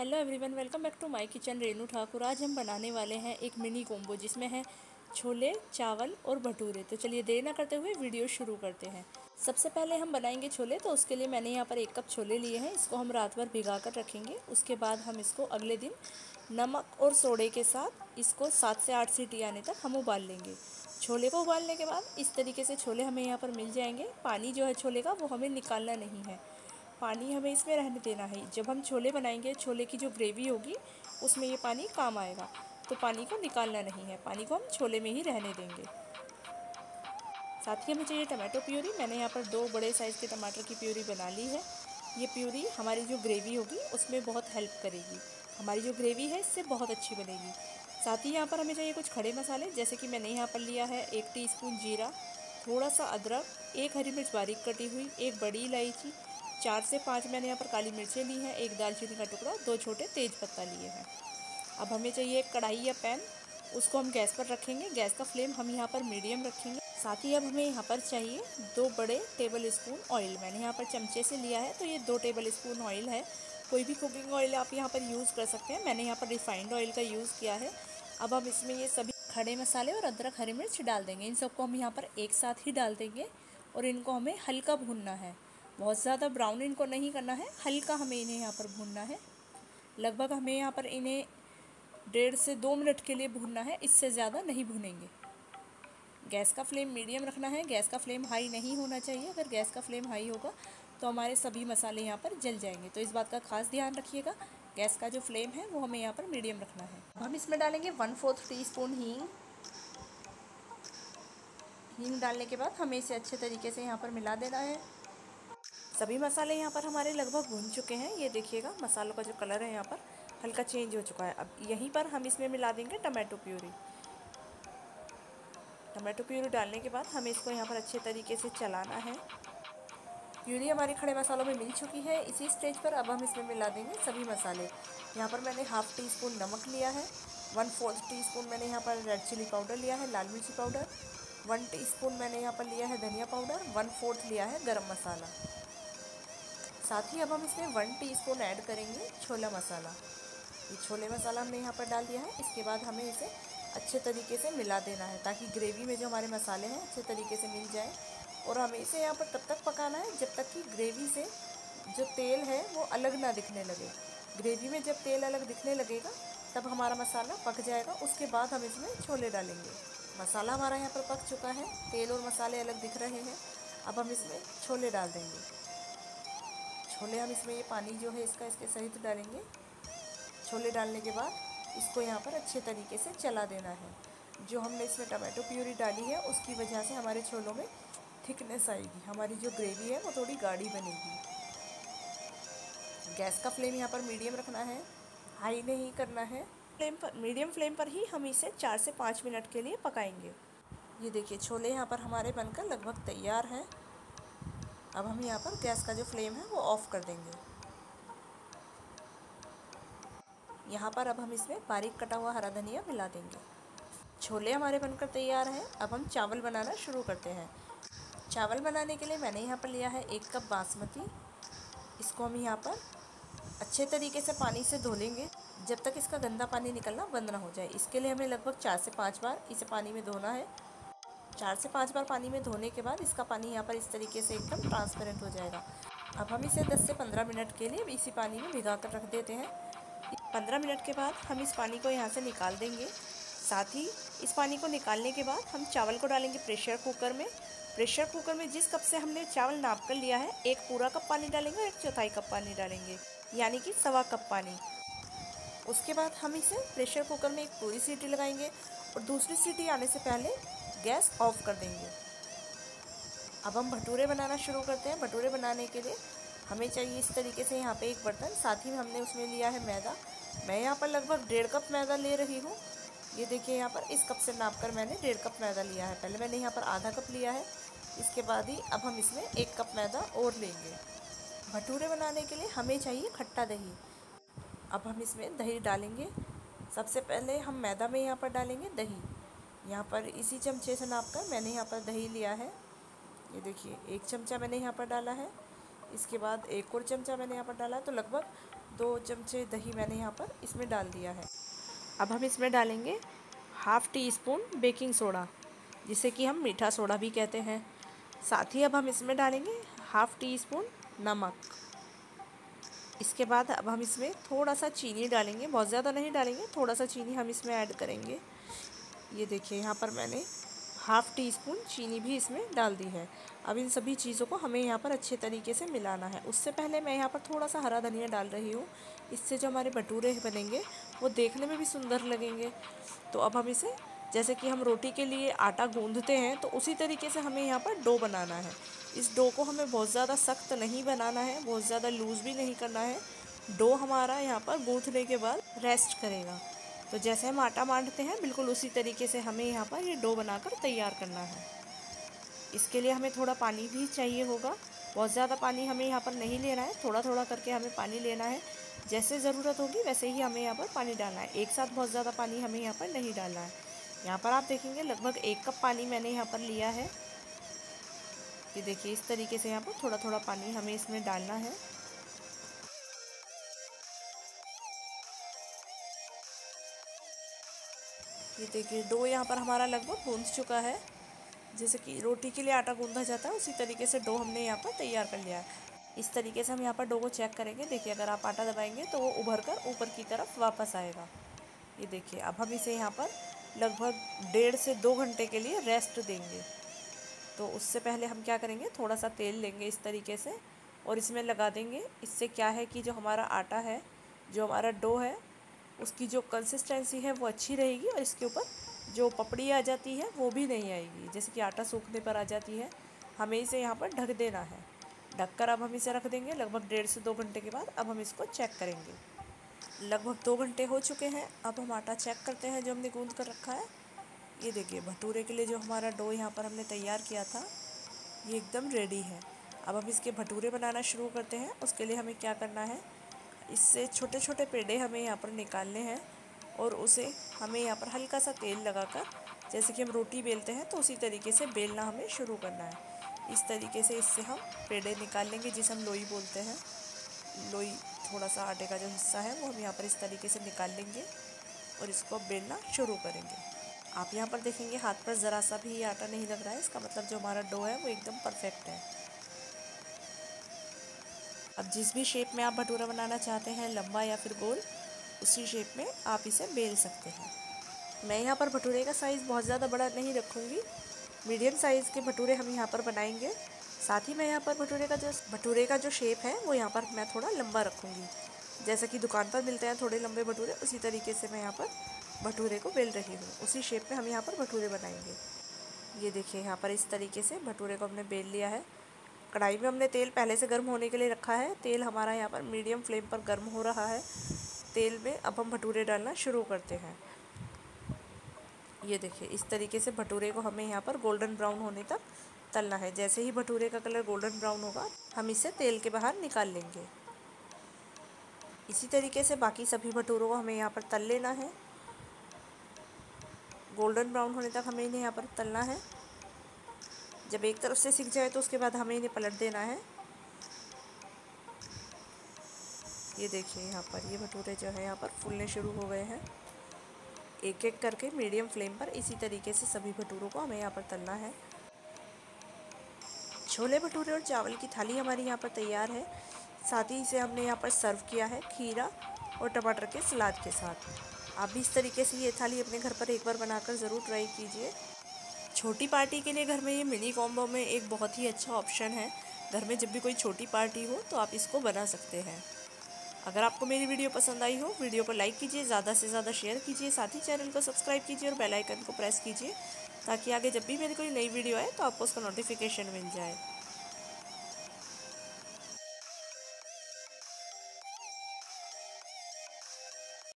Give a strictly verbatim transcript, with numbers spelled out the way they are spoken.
Hello everyone, welcome back to my kitchen Renu Thakur. आज हम बनाने वाले हैं एक मिनी कॉम्बो जिसमें है छोले, चावल और भटूरे। तो चलिए देर ना करते हुए वीडियो शुरू करते हैं। सबसे पहले हम बनाएंगे छोले, तो उसके लिए मैंने यहाँ पर एक कप छोले लिए हैं। इसको हम रात भर भिगा कर रखेंगे। उसके बाद हम इसको अगले दिन नमक और सोडे के साथ इसको सात से आठ सीटी आने तक हम उबाल लेंगे। छोले को उबालने के बाद इस तरीके से छोले हमें यहाँ पर मिल जाएंगे। पानी जो है छोले का वो हमें निकालना नहीं है, पानी हमें इसमें रहने देना है। जब हम छोले बनाएंगे, छोले की जो ग्रेवी होगी उसमें ये पानी काम आएगा, तो पानी को निकालना नहीं है, पानी को हम छोले में ही रहने देंगे। साथ ही हमें चाहिए टमाटो प्यूरी। मैंने यहाँ पर दो बड़े साइज़ के टमाटर की प्यूरी बना ली है। ये प्यूरी हमारी जो ग्रेवी होगी उसमें बहुत हेल्प करेगी। हमारी जो ग्रेवी है इससे बहुत अच्छी बनेगी। साथ ही यहाँ पर हमें चाहिए कुछ खड़े मसाले, जैसे कि मैंने यहाँ पर लिया है एक टीस्पून जीरा, थोड़ा सा अदरक, एक हरी मिर्च बारीक कटी हुई, एक बड़ी इलायची, चार से पाँच मैंने यहाँ पर काली मिर्चें ली हैं, एक दालचीनी का टुकड़ा, दो छोटे तेज़पत्ता लिए हैं। अब हमें चाहिए एक कढ़ाई या पैन, उसको हम गैस पर रखेंगे। गैस का फ्लेम हम यहाँ पर मीडियम रखेंगे। साथ ही अब हमें यहाँ पर चाहिए दो बड़े टेबल स्पून ऑयल। मैंने यहाँ पर चमचे से लिया है, तो ये दो टेबल स्पून ऑयल है। कोई भी कुकिंग ऑयल आप यहाँ पर यूज़ कर सकते हैं। मैंने यहाँ पर रिफाइंड ऑयल का यूज़ किया है। अब हम इसमें ये सभी खड़े मसाले और अदरक, हरी मिर्च डाल देंगे। इन सबको हम यहाँ पर एक साथ ही डाल देंगे और इनको हमें हल्का भूनना है। बहुत ज़्यादा ब्राउन इनको नहीं करना है, हल्का हमें इन्हें यहाँ पर भूनना है। लगभग हमें यहाँ पर इन्हें डेढ़ से दो मिनट के लिए भूनना है, इससे ज़्यादा नहीं भूनेंगे। गैस का फ्लेम मीडियम रखना है, गैस का फ्लेम हाई नहीं होना चाहिए। अगर गैस का फ्लेम हाई होगा तो हमारे सभी मसाले यहाँ पर जल जाएंगे, तो इस बात का खास ध्यान रखिएगा। गैस का जो फ्लेम है वो हमें यहाँ पर मीडियम रखना है। हम इसमें डालेंगे वन फोर्थ टी स्पून हींग। हींग डालने के बाद हमें इसे अच्छे तरीके से यहाँ पर मिला देना है। सभी मसाले यहाँ पर हमारे लगभग भुन चुके हैं। ये देखिएगा मसालों का जो कलर है यहाँ पर हल्का चेंज हो चुका है। अब यहीं पर हम इसमें मिला देंगे टमाटो प्यूरी। टमाटो प्यूरी डालने के बाद हमें इसको यहाँ पर अच्छे तरीके से चलाना है। प्यूरी हमारे खड़े मसालों में मिल चुकी है। इसी स्टेज पर अब हम इसमें मिला देंगे सभी मसाले। यहाँ पर मैंने हाफ़ टी स्पून नमक लिया है, वन फोर्थ टी स्पून मैंने यहाँ पर रेड चिली पाउडर लिया है, लाल मिर्ची पाउडर, वन टी स्पून मैंने यहाँ पर लिया है धनिया पाउडर, वन फोर्थ लिया है गर्म मसाला। साथ ही अब हम इसमें वन टी स्पून ऐड करेंगे छोला मसाला। ये छोले मसाला हमने यहाँ पर डाल दिया है। इसके बाद हमें इसे अच्छे तरीके से मिला देना है, ताकि ग्रेवी में जो हमारे मसाले हैं अच्छे तरीके से मिल जाए। और हमें इसे यहाँ पर तब तक पकाना है जब तक कि ग्रेवी से जो तेल है वो अलग ना दिखने लगे। ग्रेवी में जब तेल अलग दिखने लगेगा तब हमारा मसाला पक जाएगा। उसके बाद हम इसमें छोले डालेंगे। मसाला हमारा यहाँ पर पक चुका है, तेल और मसाले अलग दिख रहे हैं। अब हम इसमें छोले डाल देंगे। छोले हम इसमें ये पानी जो है इसका इसके सहित डालेंगे। छोले डालने के बाद इसको यहाँ पर अच्छे तरीके से चला देना है। जो हमने इसमें टमाटो प्यूरी डाली है उसकी वजह से हमारे छोलों में थिकनेस आएगी, हमारी जो ग्रेवी है वो थोड़ी गाढ़ी बनेगी। गैस का फ्लेम यहाँ पर मीडियम रखना है, हाई नहीं करना है। फ्लेम पर मीडियम फ्लेम पर ही हम इसे चार से पाँच मिनट के लिए पकाएंगे। ये देखिए छोले यहाँ पर हमारे बनकर लगभग तैयार हैं। अब हम यहाँ पर गैस का जो फ्लेम है वो ऑफ़ कर देंगे। यहाँ पर अब हम इसमें बारीक कटा हुआ हरा धनिया मिला देंगे। छोले हमारे बनकर तैयार हैं। अब हम चावल बनाना शुरू करते हैं। चावल बनाने के लिए मैंने यहाँ पर लिया है एक कप बासमती। इसको हम यहाँ पर अच्छे तरीके से पानी से धो लेंगे, जब तक इसका गंदा पानी निकलना बंद ना हो जाए। इसके लिए हमें लगभग चार से पाँच बार इसे पानी में धोना है। चार से पाँच बार पानी में धोने के बाद इसका पानी यहाँ पर इस तरीके से एकदम ट्रांसपेरेंट हो जाएगा। अब हम इसे दस से पंद्रह मिनट के लिए इसी पानी में भिगा कर रख देते हैं। पंद्रह मिनट के बाद हम इस पानी को यहाँ से निकाल देंगे। साथ ही इस पानी को निकालने के बाद हम चावल को डालेंगे प्रेशर कुकर में। प्रेशर कुकर में जिस कप से हमने चावल नाप कर लिया है, एक पूरा कप पानी डालेंगे और एक चौथाई कप पानी डालेंगे, यानी कि सवा कप पानी। उसके बाद हम इसे प्रेशर कुकर में एक पूरी सीटी लगाएंगे और दूसरी सीटी आने से पहले गैस ऑफ कर देंगे। अब हम भटूरे बनाना शुरू करते हैं। भटूरे बनाने के लिए हमें चाहिए इस तरीके से यहाँ पे एक बर्तन। साथ ही हमने उसमें लिया है मैदा। मैं यहाँ पर लगभग डेढ़ कप मैदा ले रही हूँ। ये देखिए यहाँ पर इस कप से नाप कर मैंने डेढ़ कप मैदा लिया है। पहले मैंने यहाँ पर आधा कप लिया है। इसके बाद ही अब हम इसमें एक कप मैदा और लेंगे। भटूरे बनाने के लिए हमें चाहिए खट्टा दही। अब हम इसमें दही डालेंगे। सबसे पहले हम मैदा में यहाँ पर डालेंगे दही। यहाँ पर इसी चमचे से नाप कर मैंने यहाँ पर दही लिया है। ये देखिए एक चमचा मैंने यहाँ पर डाला है। इसके बाद एक और चमचा मैंने यहाँ पर डाला है, तो लगभग दो चमचे दही मैंने यहाँ पर इसमें डाल दिया है। अब हम इसमें डालेंगे half teaspoon baking soda, जिसे कि हम मीठा सोडा भी कहते हैं। साथ ही अब हम इसमें डालेंगे हाफ़ टी स्पून नमक। इसके बाद अब हम इसमें थोड़ा सा चीनी डालेंगे, बहुत ज़्यादा नहीं डालेंगे, थोड़ा सा चीनी हम इसमें ऐड करेंगे। ये देखिए यहाँ पर मैंने हाफ़ टी स्पून चीनी भी इसमें डाल दी है। अब इन सभी चीज़ों को हमें यहाँ पर अच्छे तरीके से मिलाना है। उससे पहले मैं यहाँ पर थोड़ा सा हरा धनिया डाल रही हूँ, इससे जो हमारे भटूरे बनेंगे वो देखने में भी सुंदर लगेंगे। तो अब हम इसे जैसे कि हम रोटी के लिए आटा गूंधते हैं तो उसी तरीके से हमें यहाँ पर डो बनाना है। इस डो को हमें बहुत ज़्यादा सख्त नहीं बनाना है, बहुत ज़्यादा लूज़ भी नहीं करना है। डो हमारा यहाँ पर गूंथने के बाद रेस्ट करेगा। तो जैसे हम आटा मांडते हैं बिल्कुल उसी तरीके से हमें यहाँ पर ये डो बनाकर तैयार करना है। इसके लिए हमें थोड़ा पानी भी चाहिए होगा, बहुत ज़्यादा पानी हमें यहाँ पर नहीं लेना है, थोड़ा थोड़ा करके हमें पानी लेना है। जैसे ज़रूरत होगी वैसे ही हमें यहाँ पर पानी डालना है, एक साथ बहुत ज़्यादा पानी हमें यहाँ पर नहीं डालना है। यहाँ पर आप देखेंगे लगभग एक कप पानी मैंने यहाँ पर लिया है। ये देखिए इस तरीके से यहाँ पर थोड़ा थोड़ा पानी हमें इसमें डालना है। ये देखिए डो यहाँ पर हमारा लगभग गूंध चुका है। जैसे कि रोटी के लिए आटा गूंधा जाता है उसी तरीके से डो हमने यहाँ पर तैयार कर लिया है। इस तरीके से हम यहाँ पर डो को चेक करेंगे। देखिए अगर आप आटा दबाएंगे तो वो उभर कर ऊपर की तरफ वापस आएगा। ये देखिए अब हम इसे यहाँ पर लगभग डेढ़ से दो घंटे के लिए रेस्ट देंगे। तो उससे पहले हम क्या करेंगे, थोड़ा सा तेल लेंगे इस तरीके से और इसमें लगा देंगे। इससे क्या है कि जो हमारा आटा है, जो हमारा डो है, उसकी जो कंसिस्टेंसी है वो अच्छी रहेगी और इसके ऊपर जो पपड़ी आ जाती है वो भी नहीं आएगी। जैसे कि आटा सूखने पर आ जाती है। हमें इसे यहाँ पर ढक देना है। ढक कर अब हम इसे रख देंगे लगभग डेढ़ से दो घंटे के बाद। अब हम इसको चेक करेंगे। लगभग दो घंटे हो चुके हैं। अब हम आटा चेक करते हैं जो हमने गूंद कर रखा है। ये देखिए भटूरे के लिए जो हमारा डो यहाँ पर हमने तैयार किया था ये एकदम रेडी है। अब हम इसके भटूरे बनाना शुरू करते हैं। उसके लिए हमें क्या करना है, इससे छोटे छोटे पेड़े हमें यहाँ पर निकालने हैं और उसे हमें यहाँ पर हल्का सा तेल लगाकर जैसे कि हम रोटी बेलते हैं तो उसी तरीके से बेलना हमें शुरू करना है। इस तरीके से इससे हम पेड़े निकाल लेंगे, जिसे हम लोई बोलते हैं। लोई थोड़ा सा आटे का जो हिस्सा है वो हम यहाँ पर इस तरीके से निकाल लेंगे और इसको बेलना शुरू करेंगे। आप यहाँ पर देखेंगे हाथ पर ज़रा सा भी आटा नहीं लग रहा है, इसका मतलब जो हमारा डो है वो एकदम परफेक्ट है। अब जिस भी शेप में आप भटूरा बनाना चाहते हैं, लंबा या फिर गोल, उसी शेप में आप इसे बेल सकते हैं। मैं यहाँ पर भटूरे का साइज़ बहुत ज़्यादा बड़ा नहीं रखूँगी, मीडियम साइज़ के भटूरे हम यहाँ पर बनाएंगे। साथ ही मैं यहाँ पर भटूरे का जो भटूरे का जो शेप है वो यहाँ पर मैं थोड़ा लंबा रखूँगी। जैसा कि दुकान पर मिलते हैं थोड़े लंबे भटूरे, उसी तरीके से मैं यहाँ पर भटूरे को बेल रही हूँ। उसी शेप में हम यहाँ पर भटूरे बनाएंगे। ये देखिए यहाँ पर इस तरीके से भटूरे को हमने बेल लिया है। कढ़ाई में हमने तेल पहले से गर्म होने के लिए रखा है। तेल हमारा यहाँ पर मीडियम फ्लेम पर गर्म हो रहा है। तेल में अब हम भटूरे डालना शुरू करते हैं। ये देखिए इस तरीके से भटूरे को हमें यहाँ पर गोल्डन ब्राउन होने तक तलना है। जैसे ही भटूरे का कलर गोल्डन ब्राउन होगा हम इसे तेल के बाहर निकाल लेंगे। इसी तरीके से बाकी सभी भटूरों को हमें यहाँ पर तल लेना है। गोल्डन ब्राउन होने तक हमें इन्हें यहाँ पर तलना है। जब एक तरफ से सिक जाए तो उसके बाद हमें इन्हें पलट देना है। ये देखिए यहाँ पर ये भटूरे जो है यहाँ पर फूलने शुरू हो गए हैं। एक एक करके मीडियम फ्लेम पर इसी तरीके से सभी भटूरों को हमें यहाँ पर तलना है। छोले भटूरे और चावल की थाली हमारी यहाँ पर तैयार है। साथ ही इसे हमने यहाँ पर सर्व किया है खीरा और टमाटर के सलाद के साथ। आप भी इस तरीके से ये थाली अपने घर पर एक बार बनाकर ज़रूर ट्राई कीजिए। छोटी पार्टी के लिए घर में ये मिनी कॉम्बो में एक बहुत ही अच्छा ऑप्शन है। घर में जब भी कोई छोटी पार्टी हो तो आप इसको बना सकते हैं। अगर आपको मेरी वीडियो पसंद आई हो, वीडियो को लाइक कीजिए, ज़्यादा से ज़्यादा शेयर कीजिए, साथ ही चैनल को सब्सक्राइब कीजिए और बेल आइकन को प्रेस कीजिए ताकि आगे जब भी मेरी कोई नई वीडियो आए तो आपको उसका नोटिफिकेशन मिल जाए।